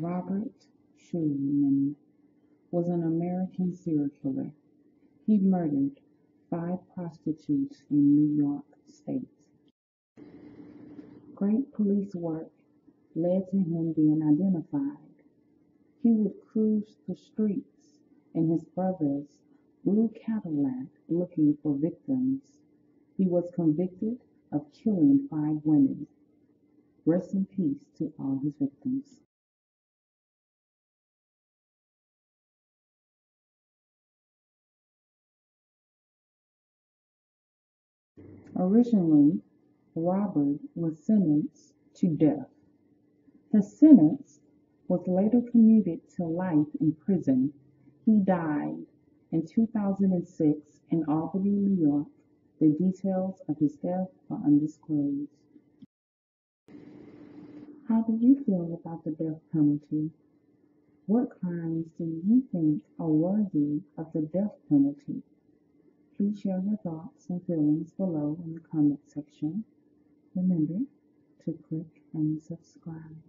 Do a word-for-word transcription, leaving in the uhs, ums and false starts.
Robert Shulman was an American serial killer. He murdered five prostitutes in New York State. Great police work led to him being identified. He would cruise the streets in his brother's blue Cadillac looking for victims. He was convicted of killing five women. Rest in peace to all his victims. Originally, Robert was sentenced to death. His sentence was later commuted to life in prison. He died in two thousand six in Albany, New York. The details of his death are undisclosed. How do you feel about the death penalty? What crimes do you think are worthy of the death penalty? Please share your thoughts and feelings below in the comment section. Remember to click and subscribe.